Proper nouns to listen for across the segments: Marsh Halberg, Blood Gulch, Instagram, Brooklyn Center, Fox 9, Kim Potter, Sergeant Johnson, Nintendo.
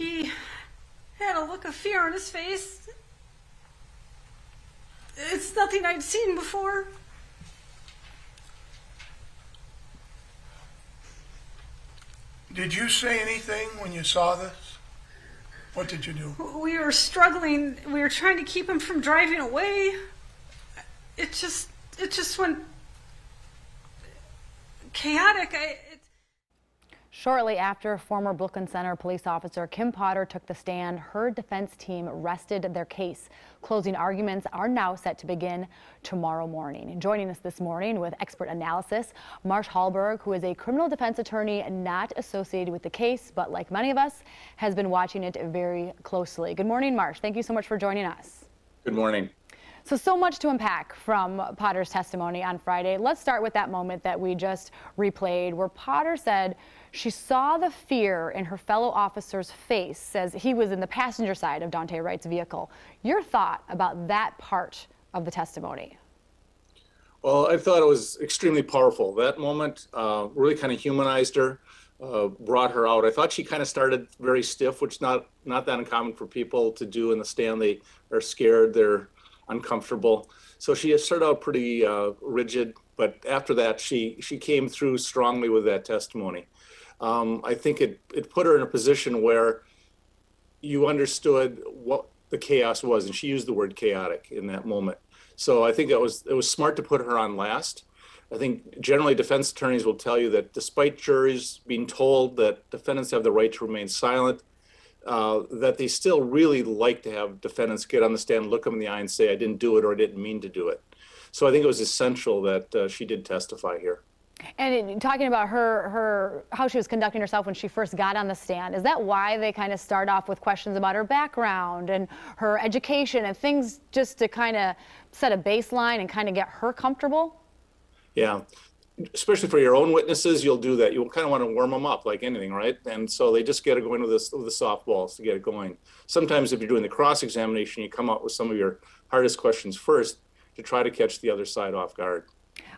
He had a look of fear on his face. It's nothing I'd seen before. Did you say anything when you saw this? What did you do? We were struggling. We were trying to keep him from driving away. It just went chaotic. Shortly after, former Brooklyn Center police officer Kim Potter took the stand, her defense team rested their case. Closing arguments are now set to begin tomorrow morning. Joining us this morning with expert analysis, Marsh Halberg, who is a criminal defense attorney not associated with the case, but like many of us, has been watching it very closely. Good morning, Marsh. Thank you so much for joining us. Good morning. So much to unpack from Potter's testimony on Friday. Let's start with that moment that we just replayed where Potter said she saw the fear in her fellow officer's face as he was in the passenger side of Dante Wright's vehicle. Your thought about that part of the testimony? Well, I thought it was extremely powerful. That moment really kind of humanized her, brought her out. I thought she kind of started very stiff, which not that uncommon for people to do in the stand. They are scared, they're uncomfortable. So she started out pretty rigid, but after that, she came through strongly with that testimony. I think it put her in a position where you understood what the chaos was, and she used the word chaotic in that moment. So I think it was smart to put her on last. I think generally defense attorneys will tell you that despite juries being told that defendants have the right to remain silent, that they still really like to have defendants get on the stand, look them in the eye and say, I didn't do it or I didn't mean to do it. So I think it was essential that she did testify here. And in talking about how she was conducting herself when she first got on the stand, is that why they kind of start off with questions about her background and her education and things just to kind of set a baseline and kind of get her comfortable? Yeah. Especially for your own witnesses, you'll do that. You'll kind of want to warm them up like anything, right? And so they just get it going with the softballs to get it going. Sometimes if you're doing the cross-examination, you come up with some of your hardest questions first to try to catch the other side off guard.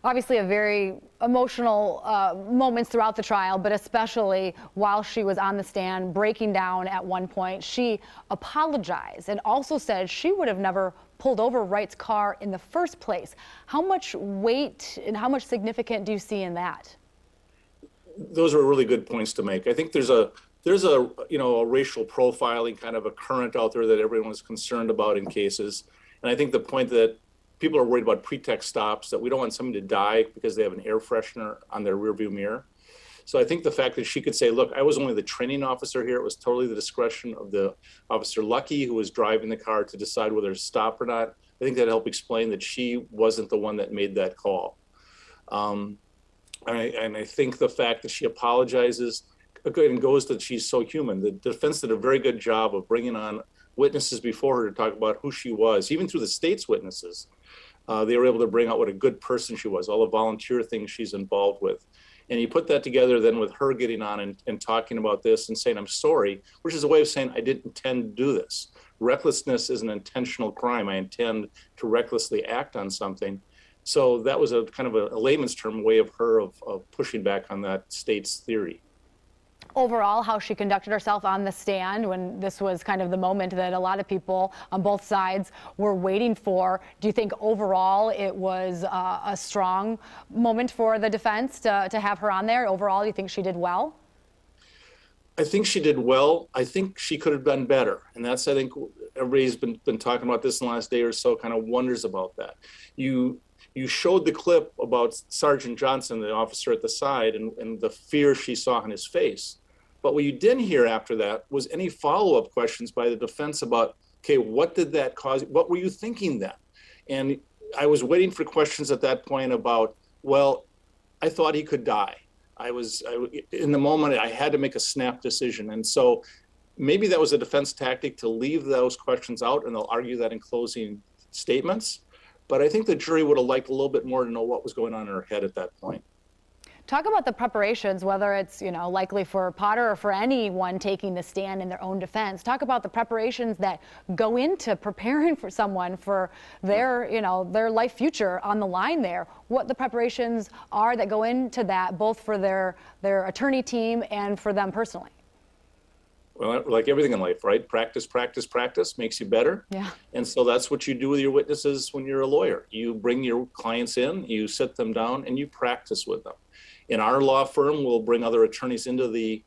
Obviously a very emotional moments throughout the trial, but especially while she was on the stand breaking down at one point, she apologized and also said she would have never pulled over Wright's car in the first place. How much weight and how much significant do you see in that? Those are really good points to make. I think there's a a racial profiling kind of a current out there that everyone is concerned about in cases. And I think the point that people are worried about pretext stops, that we don't want somebody to die because they have an air freshener on their rearview mirror. So I think the fact that she could say, look, I was only the training officer here. It was totally the discretion of the officer Lucky, who was driving the car, to decide whether to stop or not. I think that helped explain that she wasn't the one that made that call. And I think the fact that she apologizes and goes that she's so human. The defense did a very good job of bringing on witnesses before her to talk about who she was, even through the state's witnesses. They were able to bring out what a good person she was, all the volunteer things she's involved with. And you put that together then with her getting on and talking about this and saying, I'm sorry, which is a way of saying I didn't intend to do this. Recklessness is an intentional crime. I intend to recklessly act on something. So that was a kind of a layman's term way of her of pushing back on that state's theory. Overall, how she conducted herself on the stand when this was kind of the moment that a lot of people on both sides were waiting for. Do you think overall it was a strong moment for the defense to have her on there? Overall, do you think she did well? I think she did well. I think she could have done better. And that's, I think, everybody's been talking about this in the last day or so, kind of wonders about that. You showed the clip about Sergeant Johnson, the officer at the side, and the fear she saw on his face. But what you didn't hear after that was any follow-up questions by the defense about, okay, what did that cause? What were you thinking then? And I was waiting for questions at that point about, well, I thought he could die. I was in the moment, I had to make a snap decision. And so maybe that was a defense tactic to leave those questions out, and they'll argue that in closing statements. But I think the jury would have liked a little bit more to know what was going on in her head at that point. Talk about the preparations, whether it's, likely for Potter or for anyone taking the stand in their own defense. Talk about the preparations that go into preparing for someone for their, their life future on the line there. What the preparations are that go into that, both for their attorney team and for them personally. Well, like everything in life, right? Practice, practice, practice makes you better. Yeah. And so that's what you do with your witnesses when you're a lawyer. You bring your clients in, you sit them down, and you practice with them. In our law firm, we'll bring other attorneys into the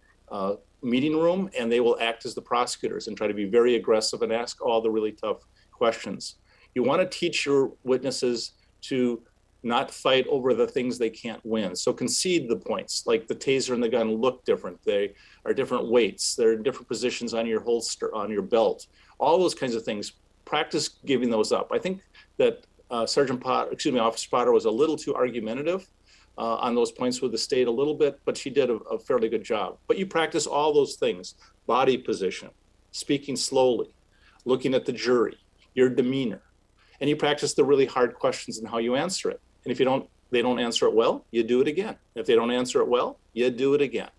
meeting room, and they will act as the prosecutors and try to be very aggressive and ask all the really tough questions. You want to teach your witnesses to not fight over the things they can't win. So concede the points, like the taser and the gun look different. They are different weights. They're in different positions on your holster, on your belt, all those kinds of things. Practice giving those up. I think that Officer Potter was a little too argumentative on those points with the state a little bit, but she did a fairly good job. But you practice all those things: body position, speaking slowly, looking at the jury, your demeanor, and you practice the really hard questions and how you answer it. And if they don't answer it well, you do it again. If they don't answer it well, you do it again.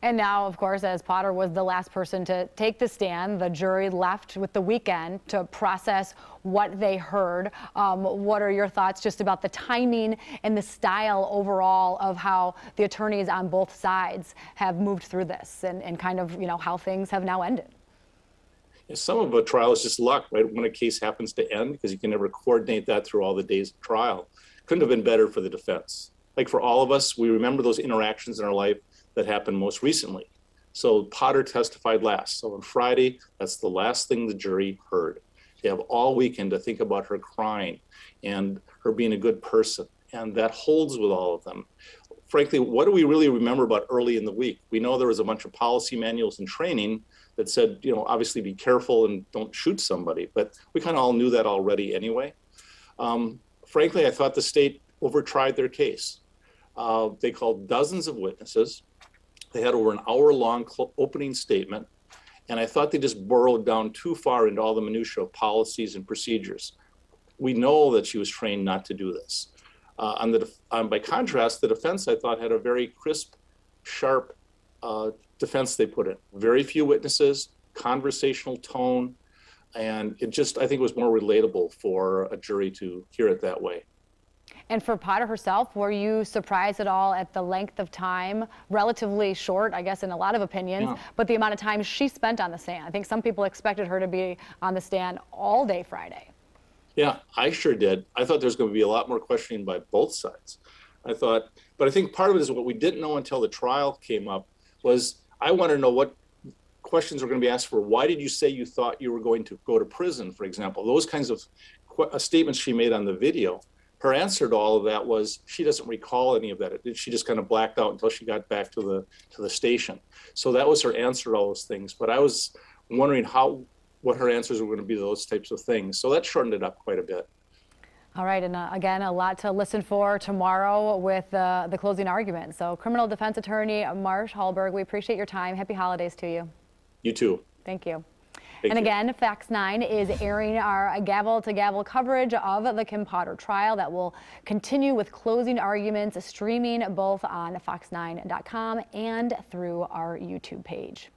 And now, of course, as Potter was the last person to take the stand, the jury left with the weekend to process what they heard. What are your thoughts just about the timing and the style overall of how the attorneys on both sides have moved through this and kind of, you know, how things have now ended? Some of a trial is just luck, right? When a case happens to end, because you can never coordinate that through all the days of trial. Couldn't have been better for the defense. Like for all of us, we remember those interactions in our life that happened most recently. So Potter testified last. So on Friday, that's the last thing the jury heard. They have all weekend to think about her crying and her being a good person. And that holds with all of them. Frankly, what do we really remember about early in the week? We know there was a bunch of policy manuals and training that said, you know, obviously be careful and don't shoot somebody, but we kind of all knew that already anyway. Frankly, I thought the state overtried their case. They called dozens of witnesses. They had over an hour-long opening statement, and I thought they just burrowed down too far into all the minutiae of policies and procedures. We know that she was trained not to do this. By contrast, the defense, I thought, had a very crisp, sharp defense they put in. Very few witnesses, conversational tone, and it just, I think, was more relatable for a jury to hear it that way. And for Potter herself, were you surprised at all at the length of time? Relatively short, I guess, in a lot of opinions, yeah. But the amount of time she spent on the stand. I think some people expected her to be on the stand all day Friday. Yeah, I sure did. I thought there was going to be a lot more questioning by both sides. But I think part of it is what we didn't know until the trial came up was I want to know what questions were going to be asked for. Why did you say you thought you were going to go to prison, for example? Those kinds of statements she made on the video. Her answer to all of that was she doesn't recall any of that. She just kind of blacked out until she got back to the station. So that was her answer to all those things. But I was wondering what her answers were going to be to those types of things. So that shortened it up quite a bit. All right, and again, a lot to listen for tomorrow with the closing argument. So criminal defense attorney Marsh Halberg, we appreciate your time. Happy holidays to you. You too. Thank you. And again, Fox 9 is airing our gavel-to-gavel coverage of the Kim Potter trial that will continue with closing arguments, streaming both on fox9.com and through our YouTube page.